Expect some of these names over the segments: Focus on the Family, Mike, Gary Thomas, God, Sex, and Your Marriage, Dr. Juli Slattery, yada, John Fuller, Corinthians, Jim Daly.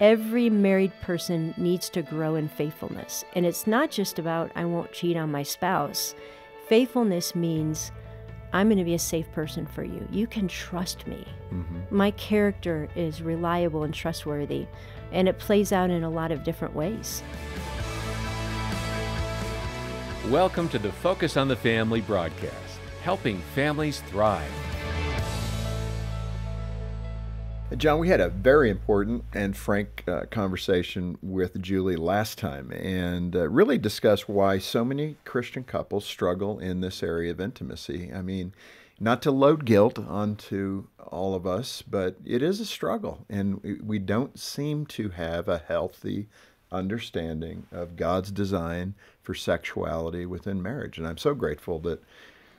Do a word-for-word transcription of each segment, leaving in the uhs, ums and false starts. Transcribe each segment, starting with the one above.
Every married person needs to grow in faithfulness. And it's not just about, I won't cheat on my spouse. Faithfulness means, I'm going to be a safe person for you. You can trust me. Mm-hmm. My character is reliable and trustworthy. And it plays out in a lot of different ways. Welcome to the Focus on the Family broadcast, helping families thrive. John, we had a very important and frank uh, conversation with Juli last time, and uh, really discussed why so many Christian couples struggle in this area of intimacy. I mean, not to load guilt onto all of us, but it is a struggle, and we don't seem to have a healthy understanding of God's design for sexuality within marriage. And I'm so grateful that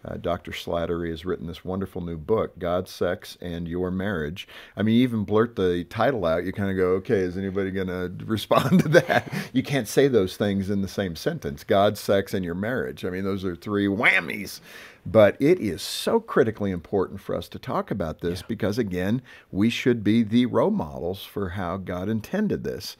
Uh, Doctor Slattery has written this wonderful new book, God, Sex, and Your Marriage. I mean, you even blurt the title out. You kind of go, okay, is anybody going to respond to that? You can't say those things in the same sentence, God, sex, and your marriage. I mean, those are three whammies. But it is so critically important for us to talk about this, yeah, because, again, we should be the role models for how God intended this.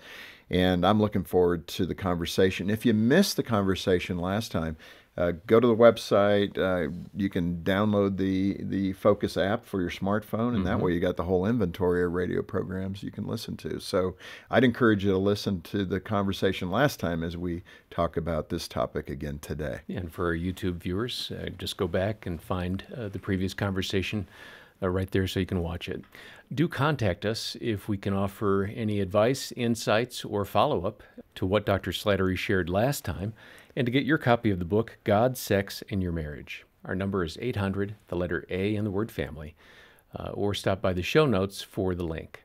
And I'm looking forward to the conversation. If you missed the conversation last time, Uh, go to the website. Uh, you can download the the Focus app for your smartphone, and mm-hmm. that way you got the whole inventory of radio programs you can listen to. So I'd encourage you to listen to the conversation last time as we talk about this topic again today. Yeah, and for our YouTube viewers, uh, just go back and find uh, the previous conversation uh, right there so you can watch it. Do contact us if we can offer any advice, insights, or follow-up to what Doctor Slattery shared last time, and to get your copy of the book, God, Sex, and Your Marriage. Our number is eight hundred, the letter A and the word family, uh, or stop by the show notes for the link.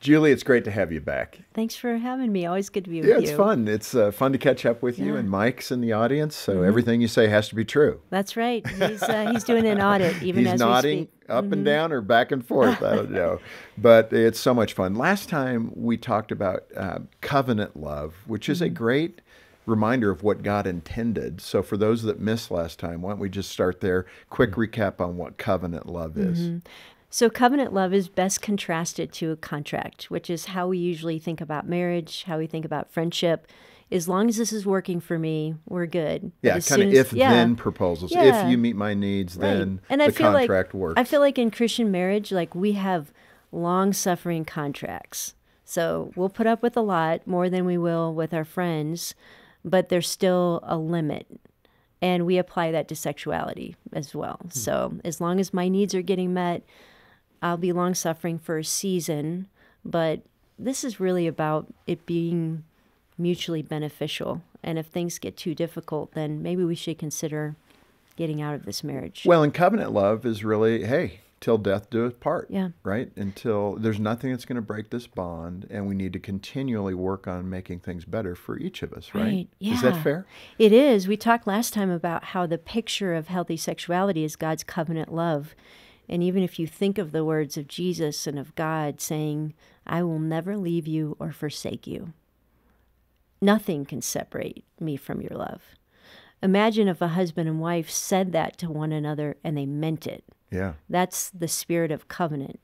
Juli, it's great to have you back. Thanks for having me. Always good to be with you. Yeah, it's fun. It's uh, fun to catch up with yeah. you, and Mike's in the audience, so mm-hmm. everything you say has to be true. That's right. He's, uh, he's doing an audit, even he's as nodding. We speak. Up mm-hmm. and down or back and forth, I don't know. But it's so much fun. Last time we talked about uh, covenant love, which is mm-hmm. a great reminder of what God intended. So for those that missed last time, why don't we just start there? Quick recap on what covenant love is. Mm-hmm. So covenant love is best contrasted to a contract, which is how we usually think about marriage, how we think about friendship. As long as this is working for me, we're good. Yeah, kind of if-then yeah. proposals. Yeah. If you meet my needs, right. then and the I feel contract like, works. I feel like in Christian marriage, like we have long-suffering contracts. So we'll put up with a lot, more than we will with our friends, but there's still a limit. And we apply that to sexuality as well. Mm-hmm. So as long as my needs are getting met, I'll be long-suffering for a season, but this is really about it being mutually beneficial. And if things get too difficult, then maybe we should consider getting out of this marriage. Well, and covenant love is really, hey, till death doeth part, yeah. right? Until there's nothing that's going to break this bond, and we need to continually work on making things better for each of us, right? right. Yeah. Is that fair? It is. We talked last time about how the picture of healthy sexuality is God's covenant love. And even if you think of the words of Jesus and of God saying, I will never leave you or forsake you. Nothing can separate me from your love. Imagine if a husband and wife said that to one another and they meant it. Yeah. That's the spirit of covenant.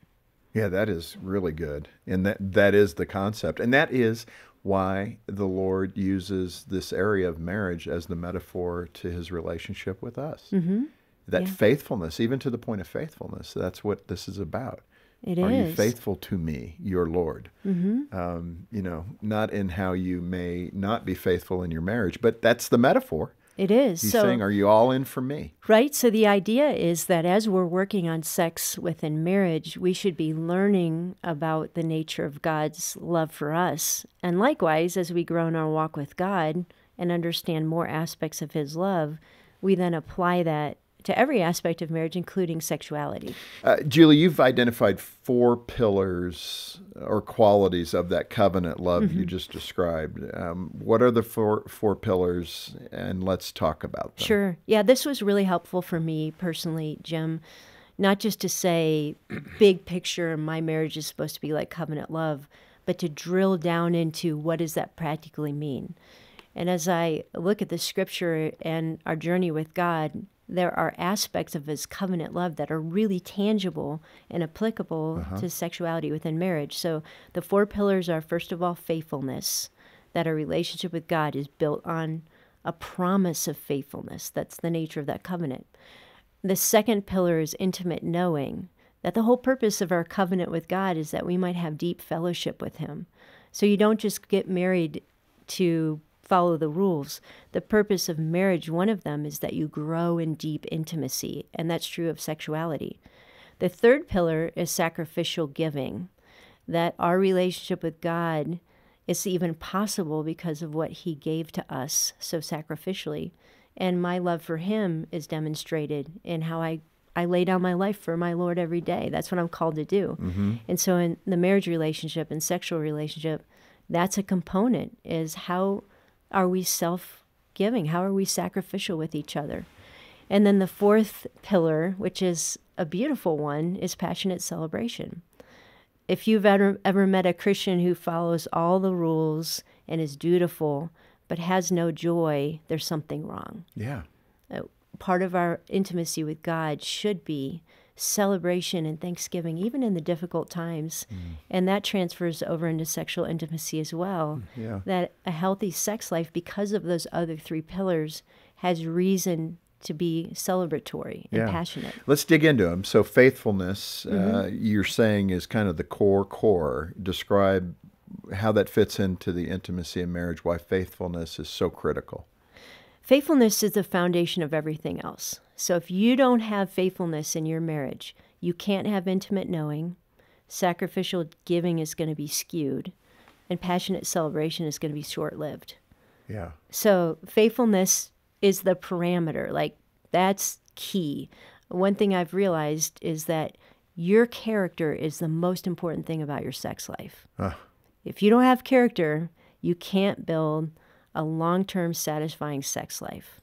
Yeah, that is really good. And that that is the concept. And that is why the Lord uses this area of marriage as the metaphor to his relationship with us. Mm-hmm. That yeah. faithfulness, even to the point of faithfulness, that's what this is about. It Are is. Are you faithful to me, your Lord? Mm-hmm. um, you know, not in how you may not be faithful in your marriage, but that's the metaphor. It is. He's so, saying, are you all in for me? Right. So the idea is that as we're working on sex within marriage, we should be learning about the nature of God's love for us. And likewise, as we grow in our walk with God and understand more aspects of his love, we then apply that to every aspect of marriage, including sexuality. Uh, Juli, you've identified four pillars or qualities of that covenant love mm-hmm. you just described. Um, what are the four, four pillars? And let's talk about them. Sure. Yeah, this was really helpful for me personally, Jim, not just to say big picture, my marriage is supposed to be like covenant love, but to drill down into what does that practically mean? And as I look at the scripture and our journey with God, there are aspects of his covenant love that are really tangible and applicable uh-huh. to sexuality within marriage. So the four pillars are, first of all, faithfulness, that our relationship with God is built on a promise of faithfulness. That's the nature of that covenant. The second pillar is intimate knowing, that the whole purpose of our covenant with God is that we might have deep fellowship with him. So you don't just get married to follow the rules. The purpose of marriage, one of them, is that you grow in deep intimacy, and that's true of sexuality. The third pillar is sacrificial giving, that our relationship with God is even possible because of what he gave to us so sacrificially. And my love for him is demonstrated in how I, I lay down my life for my Lord every day. That's what I'm called to do. Mm-hmm. And so in the marriage relationship and sexual relationship, that's a component, is how are we self-giving? How are we sacrificial with each other? And then the fourth pillar, which is a beautiful one, is passionate celebration. If you've ever, ever met a Christian who follows all the rules and is dutiful but has no joy, there's something wrong. Yeah. Uh, part of our intimacy with God should be celebration and thanksgiving, even in the difficult times. Mm. And that transfers over into sexual intimacy as well. Yeah. That a healthy sex life, because of those other three pillars, has reason to be celebratory and yeah. passionate. Let's dig into them. So faithfulness, mm-hmm. uh, you're saying, is kind of the core core. Describe how that fits into the intimacy in marriage, why faithfulness is so critical. Faithfulness is the foundation of everything else. So if you don't have faithfulness in your marriage, you can't have intimate knowing, sacrificial giving is going to be skewed, and passionate celebration is going to be short-lived. Yeah. So faithfulness is the parameter. Like, that's key. One thing I've realized is that your character is the most important thing about your sex life. Huh. If you don't have character, you can't build a long-term satisfying sex life.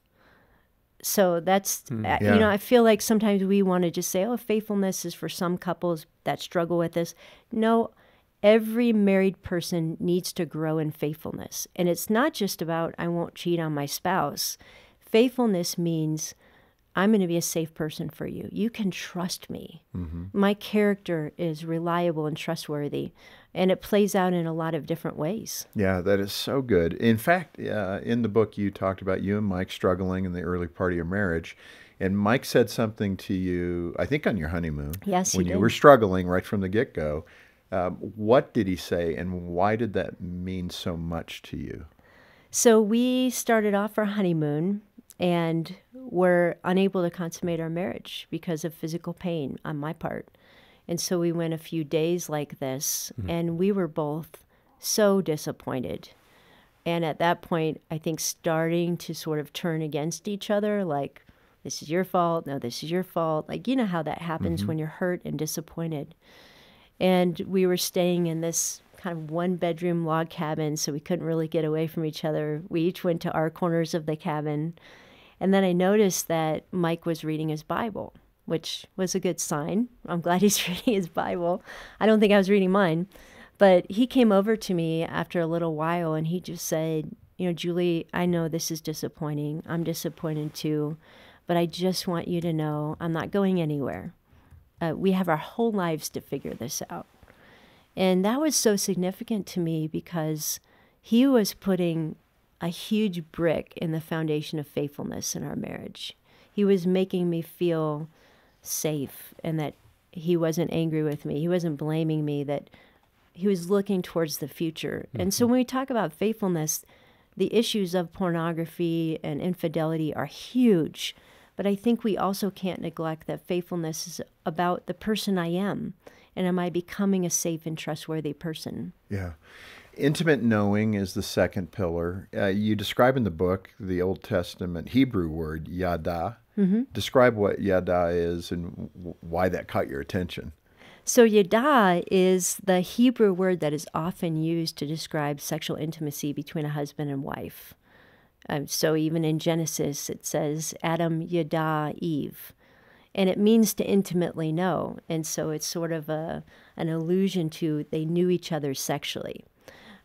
So that's, yeah. you know, I feel like sometimes we want to just say, oh, faithfulness is for some couples that struggle with this. No, every married person needs to grow in faithfulness. And it's not just about, I won't cheat on my spouse. Faithfulness means, I'm going to be a safe person for you. You can trust me. Mm-hmm. My character is reliable and trustworthy, and it plays out in a lot of different ways. Yeah, that is so good. In fact, uh, in the book, you talked about you and Mike struggling in the early part of your marriage, and Mike said something to you, I think on your honeymoon. Yes, when he did. You were struggling right from the get-go. Uh, what did he say, and why did that mean so much to you? So we started off our honeymoon, and were unable to consummate our marriage because of physical pain on my part. And so we went a few days like this, mm-hmm. and we were both so disappointed. And at that point, I think starting to sort of turn against each other, like, this is your fault, no, this is your fault. Like, you know how that happens mm-hmm. when you're hurt and disappointed. And we were staying in this kind of one-bedroom log cabin, so we couldn't really get away from each other. We each went to our corners of the cabin. And then I noticed that Mike was reading his Bible, which was a good sign. I'm glad he's reading his Bible. I don't think I was reading mine. But he came over to me after a little while, and he just said, you know, Julie, I know this is disappointing. I'm disappointed too. But I just want you to know I'm not going anywhere. Uh, we have our whole lives to figure this out. And that was so significant to me because he was putting a huge brick in the foundation of faithfulness in our marriage. He was making me feel safe and that he wasn't angry with me. He wasn't blaming me, that he was looking towards the future. Mm-hmm. And so when we talk about faithfulness, the issues of pornography and infidelity are huge. But I think we also can't neglect that faithfulness is about the person I am. And am I becoming a safe and trustworthy person? Yeah. Intimate knowing is the second pillar. Uh, you describe in the book the Old Testament Hebrew word yada. Mm-hmm. Describe what yada is and why that caught your attention. So yada is the Hebrew word that is often used to describe sexual intimacy between a husband and wife. Um, so even in Genesis, it says, Adam yada Eve. And it means to intimately know. And so it's sort of a, an allusion to they knew each other sexually.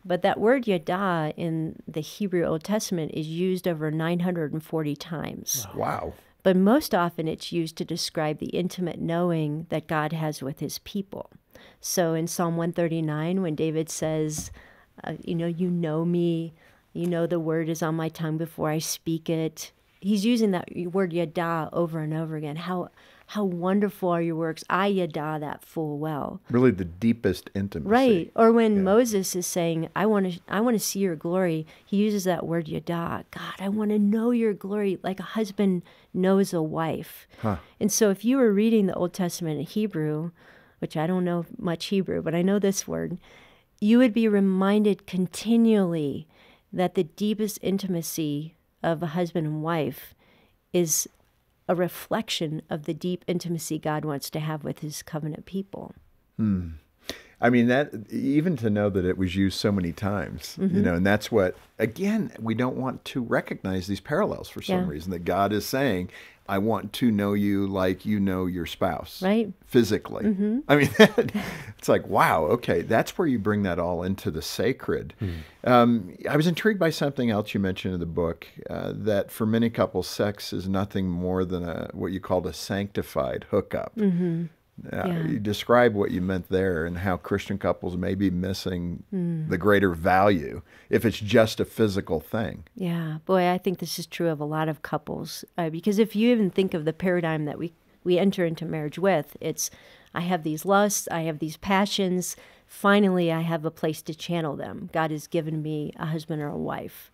But that word yada in the Hebrew Old Testament is used over nine hundred forty times. Wow. But most often it's used to describe the intimate knowing that God has with his people. So in Psalm one thirty-nine, when David says, uh, you know, you know me, you know the word is on my tongue before I speak it. He's using that word yada over and over again. How how wonderful are your works. I yada that full well. Really the deepest intimacy. Right. Or when yeah. Moses is saying, I want to I want to see your glory, he uses that word yada. God, I want to know your glory like a husband knows a wife. Huh. And so if you were reading the Old Testament in Hebrew, which I don't know much Hebrew, but I know this word, you would be reminded continually that the deepest intimacy of a husband and wife is a reflection of the deep intimacy God wants to have with his covenant people. Hmm. I mean, that even to know that it was used so many times, mm-hmm. you know, and that's what, again, we don't want to recognize these parallels for some yeah. reason, that God is saying, I want to know you like you know your spouse. Right. Physically. Mm-hmm. I mean, that, it's like, wow, okay, that's where you bring that all into the sacred. Mm-hmm. um, I was intrigued by something else you mentioned in the book, uh, that for many couples, sex is nothing more than a, what you called a sanctified hookup. Mm-hmm. Uh, yeah. You describe what you meant there and how Christian couples may be missing mm. the greater value if it's just a physical thing. Yeah, boy, I think this is true of a lot of couples. Uh, because if you even think of the paradigm that we, we enter into marriage with, it's I have these lusts, I have these passions, finally I have a place to channel them. God has given me a husband or a wife.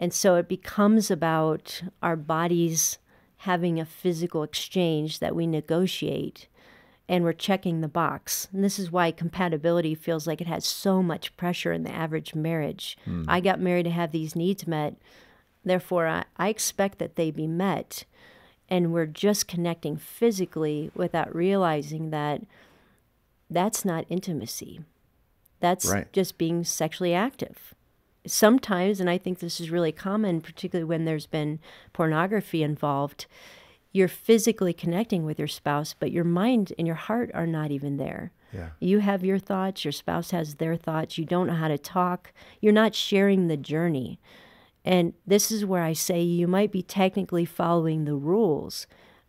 And so it becomes about our bodies having a physical exchange that we negotiate, and we're checking the box. And this is why compatibility feels like it has so much pressure in the average marriage. Mm. I got married to have these needs met, therefore I, I expect that they be met. And we're just connecting physically without realizing that that's not intimacy. That's right. Just being sexually active. Sometimes, and I think this is really common, particularly when there's been pornography involved, you're physically connecting with your spouse, but your mind and your heart are not even there. Yeah. You have your thoughts, your spouse has their thoughts, you don't know how to talk, you're not sharing the journey. And this is where I say you might be technically following the rules,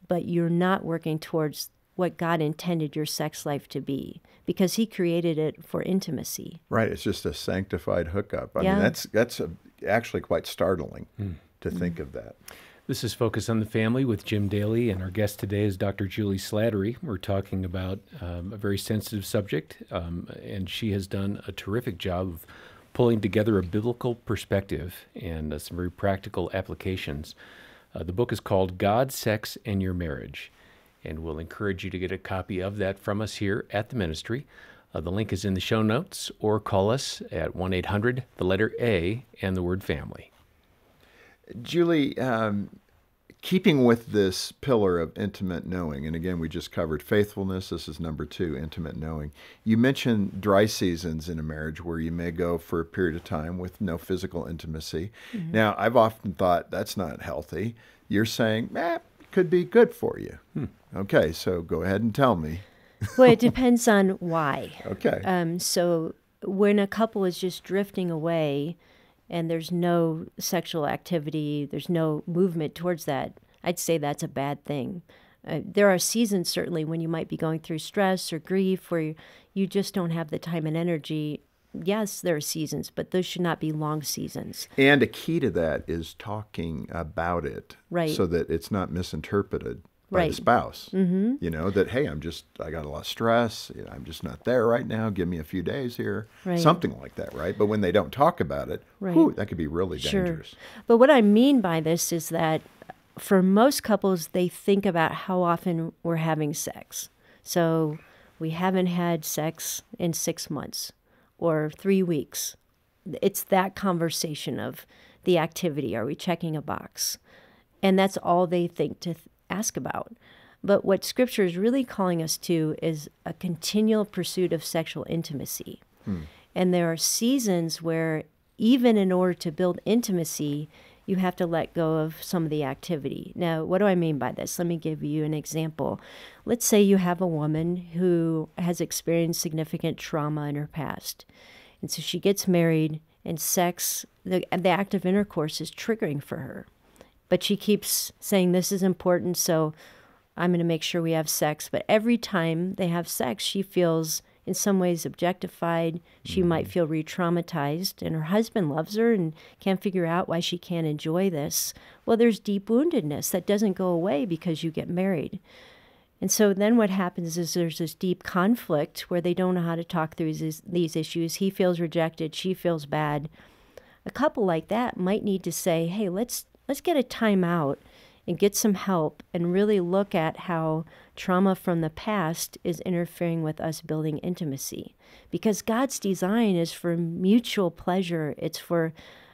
but you're not working towards what God intended your sex life to be, because he created it for intimacy. Right, it's just a sanctified hookup. I yeah. mean, that's, that's a, actually quite startling mm. to think mm. of that. This is Focus on the Family with Jim Daly, and our guest today is Doctor Juli Slattery. We're talking about um, a very sensitive subject, um, and she has done a terrific job of pulling together a biblical perspective and uh, some very practical applications. Uh, the book is called God, Sex, and Your Marriage, and we'll encourage you to get a copy of that from us here at the ministry. Uh, the link is in the show notes, or call us at one eight hundred, the letter A, and the word family. Juli, um, keeping with this pillar of intimate knowing, and again, we just covered faithfulness. This is number two, intimate knowing. You mentioned dry seasons in a marriage where you may go for a period of time with no physical intimacy. Mm-hmm. Now, I've often thought that's not healthy. You're saying, eh, could be good for you. Hmm. Okay, so go ahead and tell me. Well, it depends on why. Okay. Um, so when a couple is just drifting away, and there's no sexual activity, there's no movement towards that, I'd say that's a bad thing. Uh, there are seasons, certainly, when you might be going through stress or grief where you, you just don't have the time and energy. Yes, there are seasons, but those should not be long seasons. And a key to that is talking about it, right, so that it's not misinterpreted by right. the spouse. Mm-hmm. You know, that, hey, I'm just, I got a lot of stress, you know, I'm just not there right now, give me a few days here, right. something like that, right? But when they don't talk about it, right. whew, that could be really sure. dangerous. But what I mean by this is that for most couples, they think about how often we're having sex. So we haven't had sex in six months or three weeks. It's that conversation of the activity. Are we checking a box? And that's all they think to th ask about. But what Scripture is really calling us to is a continual pursuit of sexual intimacy. Hmm. And there are seasons where even in order to build intimacy, you have to let go of some of the activity. Now, what do I mean by this? Let me give you an example. Let's say you have a woman who has experienced significant trauma in her past, And so she gets married, and sex, the, the act of intercourse is triggering for her. But she keeps saying, this is important, so I'm going to make sure we have sex. But every time they have sex, she feels in some ways objectified. She mm-hmm. might feel re-traumatized, and her husband loves her and can't figure out why she can't enjoy this. Well, there's deep woundedness that doesn't go away because you get married. And so then what happens is there's this deep conflict where they don't know how to talk through these, these issues. He feels rejected. She feels bad. A couple like that might need to say, hey, let's let's get a time out and get some help and really look at how trauma from the past is interfering with us building intimacy. Because God's design is for mutual pleasure. It's for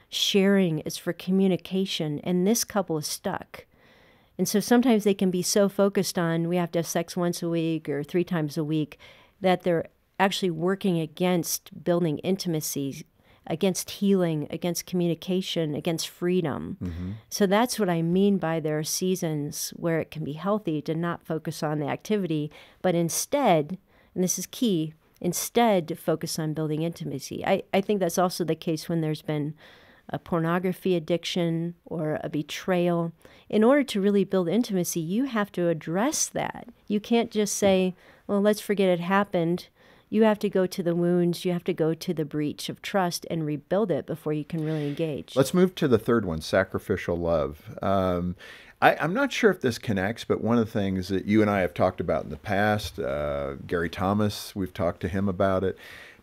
sharing. It's for communication. And this couple is stuck. And so sometimes they can be so focused on we have to have sex once a week or three times a week that they're actually working against building intimacy, against healing, against communication, against freedom. Mm-hmm. So that's what I mean by there are seasons where it can be healthy to not focus on the activity, but instead, and this is key, instead to focus on building intimacy. I, I think that's also the case when there's been a pornography addiction or a betrayal. In order to really build intimacy, you have to address that. You can't just say, well, let's forget it happened. You have to go to the wounds. You have to go to the breach of trust and rebuild it before you can really engage. Let's move to the third one, sacrificial love. Um, I, I'm not sure if this connects, but one of the things that you and I have talked about in the past, uh, Gary Thomas, we've talked to him about it.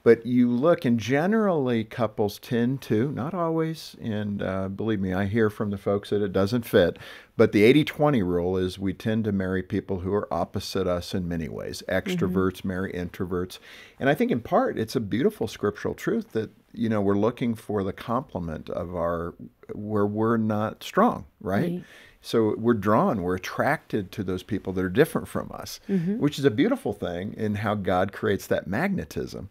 But you look, and generally couples tend to, not always, and uh, believe me, I hear from the folks that it doesn't fit, but the eighty twenty rule is we tend to marry people who are opposite us in many ways. Extroverts mm-hmm. marry introverts. And I think in part it's a beautiful scriptural truth that, you know, we're looking for the complement of our, where we're not strong, right? Right. So we're drawn, we're attracted to those people that are different from us, mm-hmm. which is a beautiful thing in how God creates that magnetism.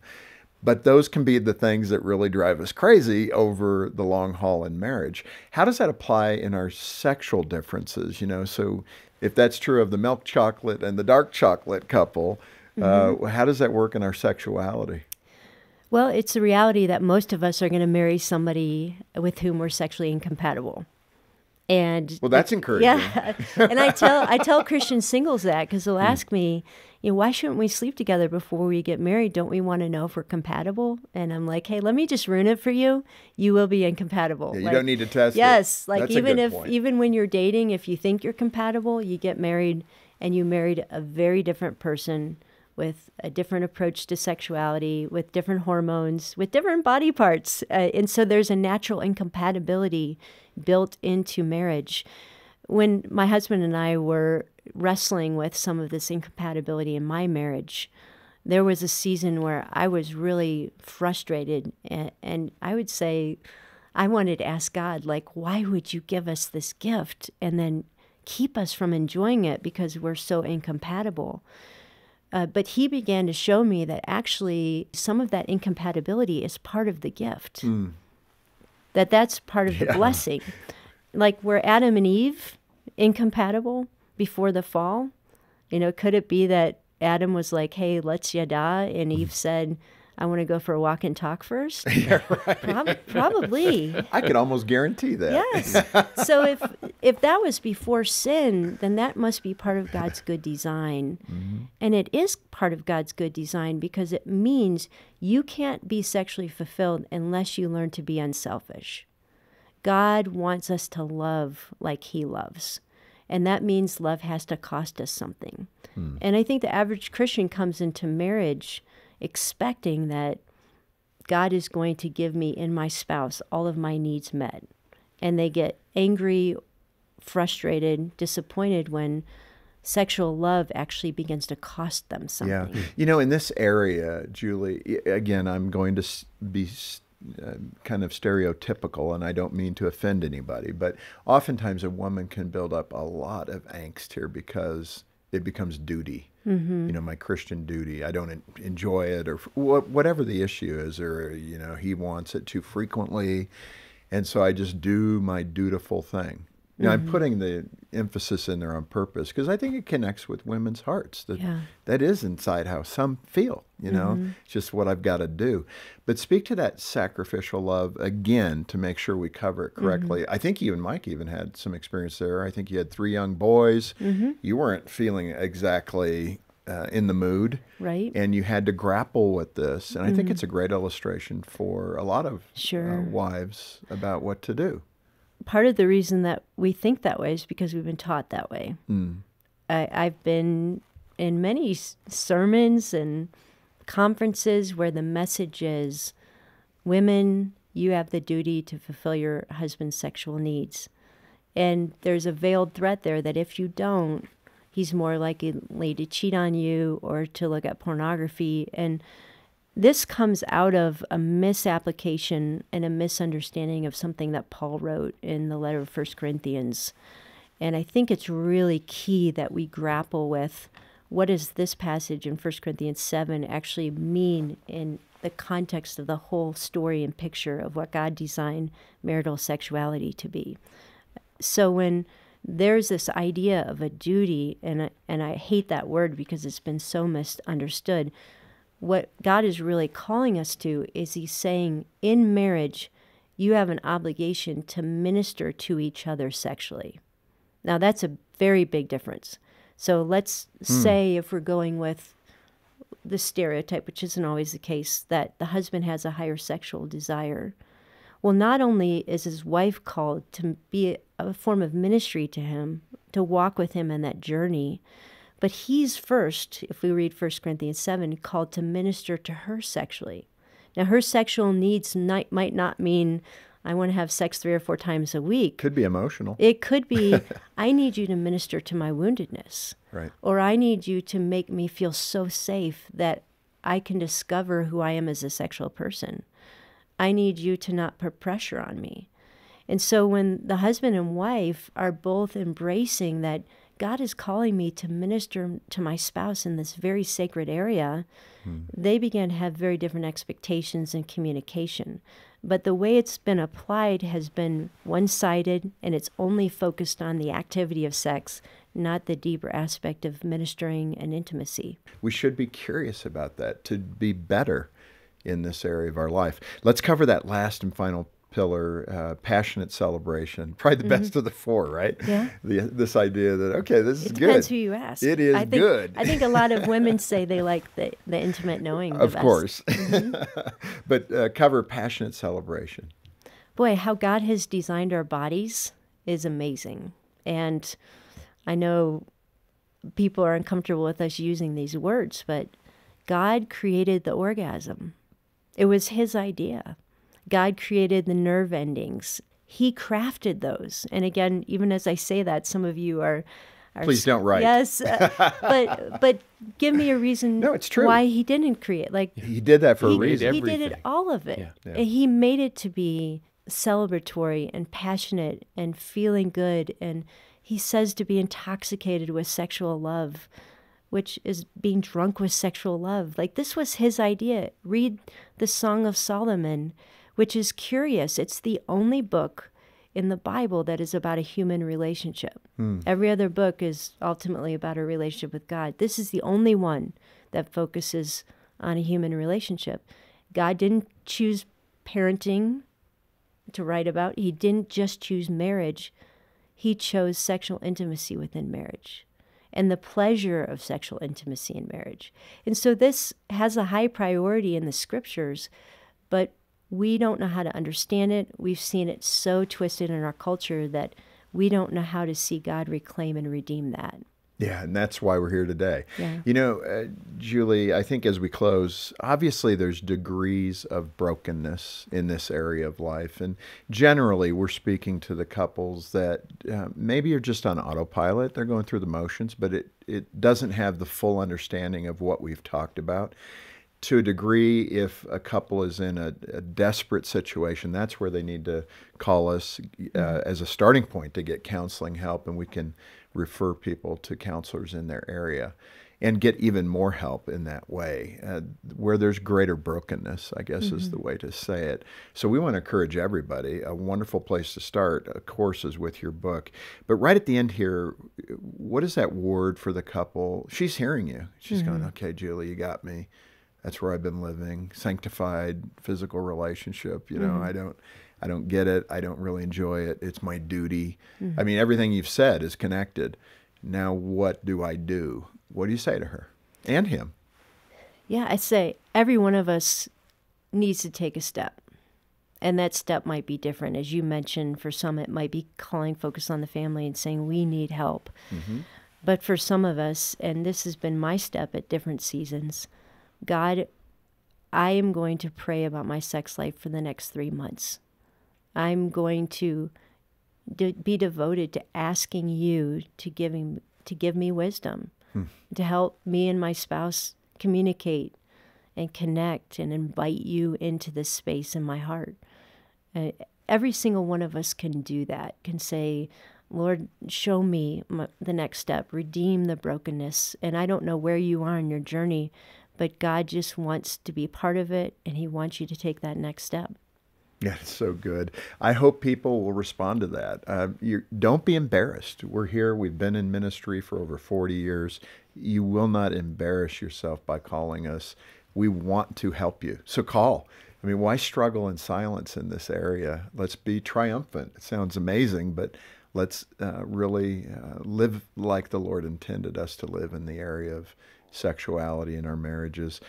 But those can be the things that really drive us crazy over the long haul in marriage. How does that apply in our sexual differences? You know, so if that's true of the milk chocolate and the dark chocolate couple, mm-hmm. uh, how does that work in our sexuality? Well, it's the reality that most of us are going to marry somebody with whom we're sexually incompatible. And well, that's encouraging. Yeah, and I tell I tell Christian singles that because they'll ask me, you know, why shouldn't we sleep together before we get married? Don't we want to know if we're compatible? And I'm like, hey, let me just ruin it for you. You will be incompatible. Yeah, you like, don't need to test. Yes, it. like that's even if point. even when you're dating, if you think you're compatible, you get married and you married a very different person with a different approach to sexuality, with different hormones, with different body parts. Uh, and so there's a natural incompatibility built into marriage. When my husband and I were wrestling with some of this incompatibility in my marriage, there was a season where I was really frustrated. And, and I would say, I wanted to ask God, like, why would you give us this gift and then keep us from enjoying it because we're so incompatible? Uh, but he began to show me that actually some of that incompatibility is part of the gift, mm. that that's part of the yeah. blessing. Like were Adam and Eve incompatible before the fall? You know, could it be that Adam was like, hey, let's yada, and Eve said, I want to go for a walk and talk first? Yeah, right. Pro probably. I could almost guarantee that. Yes. So if if that was before sin, then that must be part of God's good design. Mm-hmm. And it is part of God's good design because it means you can't be sexually fulfilled unless you learn to be unselfish. God wants us to love like he loves. And that means love has to cost us something. Mm. And I think the average Christian comes into marriage expecting that God is going to give me in my spouse all of my needs met. And they get angry, frustrated, disappointed when sexual love actually begins to cost them something. Yeah. You know, in this area, Julie, again, I'm going to be uh, kind of stereotypical, and I don't mean to offend anybody, but oftentimes a woman can build up a lot of angst here because it becomes duty. Mm-hmm. You know, my Christian duty, I don't enjoy it or wh whatever the issue is, or, you know, he wants it too frequently. And so I just do my dutiful thing. You know, mm-hmm. I'm putting the emphasis in there on purpose because I think it connects with women's hearts. That yeah. that is inside how some feel, you know, mm-hmm. it's just what I've got to do. But speak to that sacrificial love again to make sure we cover it correctly. Mm-hmm. I think you and Mike even had some experience there. I think you had three young boys. Mm-hmm. You weren't feeling exactly uh, in the mood. Right. And you had to grapple with this. And mm-hmm. I think it's a great illustration for a lot of sure. uh, wives about what to do. Part of the reason that we think that way is because we've been taught that way. Mm. I, I've been in many sermons and conferences where the message is, women, you have the duty to fulfill your husband's sexual needs. And there's a veiled threat there that if you don't, he's more likely to cheat on you or to look at pornography. And this comes out of a misapplication and a misunderstanding of something that Paul wrote in the letter of First Corinthians. And I think it's really key that we grapple with what does this passage in First Corinthians seven actually mean in the context of the whole story and picture of what God designed marital sexuality to be. So when there's this idea of a duty, and I, and I hate that word because it's been so misunderstood, what God is really calling us to is he's saying in marriage, you have an obligation to minister to each other sexually. Now, that's a very big difference. So let's mm. say if we're going with the stereotype, which isn't always the case, that the husband has a higher sexual desire. Well, not only is his wife called to be a form of ministry to him, to walk with him in that journey, but he's first, if we read First Corinthians seven, called to minister to her sexually. Now, her sexual needs might not mean, I want to have sex three or four times a week. Could be emotional. It could be, I need you to minister to my woundedness. Right. Or I need you to make me feel so safe that I can discover who I am as a sexual person. I need you to not put pressure on me. And so when the husband and wife are both embracing that God is calling me to minister to my spouse in this very sacred area, hmm. they began to have very different expectations and communication. But the way it's been applied has been one-sided, and it's only focused on the activity of sex, not the deeper aspect of ministering and intimacy. We should be curious about that, to be better in this area of our life. Let's cover that last and final pillar, uh, passionate celebration, probably the mm-hmm. best of the four, right? Yeah. The, this idea that, okay, this it is good. It depends who you ask. It is I think, good. I think a lot of women say they like the, the intimate knowing. Of best. course. Mm-hmm. But uh, cover passionate celebration. Boy, how God has designed our bodies is amazing. And I know people are uncomfortable with us using these words, but God created the orgasm. It was his idea. God created the nerve endings. He crafted those. And again, even as I say that, some of you are... are Please don't write. Yes, uh, but but give me a reason no, it's true. why he didn't create. Like He did that for he, a reason. He did it, all of it. Yeah. Yeah. And he made it to be celebratory and passionate and feeling good. And he says to be intoxicated with sexual love, which is being drunk with sexual love. Like this was his idea. Read the Song of Solomon, which is curious. It's the only book in the Bible that is about a human relationship. Mm. Every other book is ultimately about a relationship with God. This is the only one that focuses on a human relationship. God didn't choose parenting to write about. He didn't just choose marriage. He chose sexual intimacy within marriage and the pleasure of sexual intimacy in marriage. And so this has a high priority in the scriptures, but we don't know how to understand it. We've seen it so twisted in our culture that we don't know how to see God reclaim and redeem that. Yeah, and that's why we're here today. Yeah. You know, uh, Juli, I think as we close, obviously there's degrees of brokenness in this area of life. And generally, we're speaking to the couples that uh, maybe are just on autopilot. They're going through the motions, but it, it doesn't have the full understanding of what we've talked about. To a degree, if a couple is in a, a desperate situation, that's where they need to call us uh, as a starting point to get counseling help, and we can refer people to counselors in their area. and get even more help in that way, uh, where there's greater brokenness, I guess, mm-hmm. is the way to say it. So we want to encourage everybody. A wonderful place to start, of course, is with your book. But right at the end here, what is that word for the couple? She's hearing you. She's mm-hmm. going, okay, Juli, you got me. That's where I've been living, sanctified physical relationship. You know, mm-hmm. I don't, I don't get it. I don't really enjoy it. It's my duty. Mm-hmm. I mean, everything you've said is connected. Now, what do I do? What do you say to her and him? Yeah, I say every one of us needs to take a step. And that step might be different. As you mentioned, for some, it might be calling Focus on the Family and saying, we need help. Mm-hmm. But for some of us, and this has been my step at different seasons, God, I am going to pray about my sex life for the next three months. I'm going to de- be devoted to asking you to, giving, to give me wisdom, hmm. to help me and my spouse communicate and connect and invite you into this space in my heart. Uh, every single one of us can do that, can say, Lord, show me my, the next step, redeem the brokenness. And I don't know where you are in your journey, but God just wants to be part of it, and he wants you to take that next step. Yeah, it's so good. I hope people will respond to that. Uh, you, don't be embarrassed. We're here. We've been in ministry for over forty years. You will not embarrass yourself by calling us. We want to help you. So call. I mean, why struggle in silence in this area? Let's be triumphant. It sounds amazing, but let's uh, really uh, live like the Lord intended us to live in the area of sexuality in our marriages.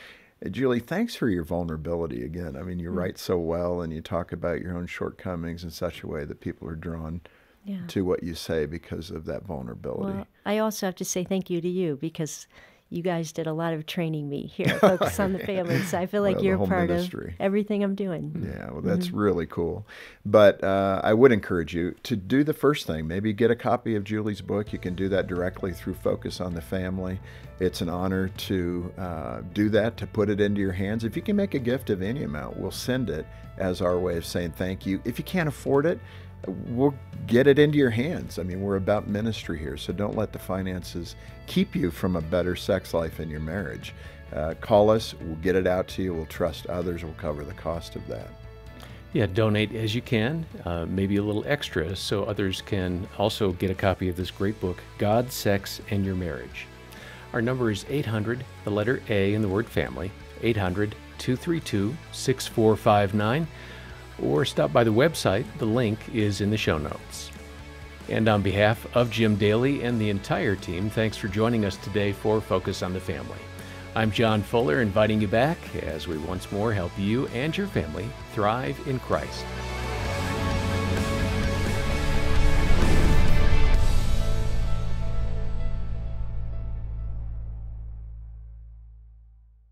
Juli, thanks for your vulnerability again. I mean, you write so well and you talk about your own shortcomings in such a way that people are drawn yeah. to what you say because of that vulnerability. Well, I also have to say thank you to you, because you guys did a lot of training me here at Focus on the Family, so I feel like well, you're part ministry. Of everything I'm doing. Yeah, well, that's mm-hmm. really cool. But uh, I would encourage you to do the first thing. Maybe get a copy of Juli's book. You can do that directly through Focus on the Family. It's an honor to uh, do that, to put it into your hands. If you can make a gift of any amount, we'll send it as our way of saying thank you. If you can't afford it, we'll get it into your hands. I mean, we're about ministry here, so don't let the finances keep you from a better sex life in your marriage. Uh, call us, we'll get it out to you, we'll trust others, we'll cover the cost of that. Yeah, donate as you can, uh, maybe a little extra, so others can also get a copy of this great book, God, Sex, and Your Marriage. Our number is eight hundred, the letter A in the word family, eight hundred, two three two, six four five nine. Or stop by the website. The link is in the show notes. And on behalf of Jim Daly and the entire team, thanks for joining us today for Focus on the Family. I'm John Fuller, inviting you back as we once more help you and your family thrive in Christ.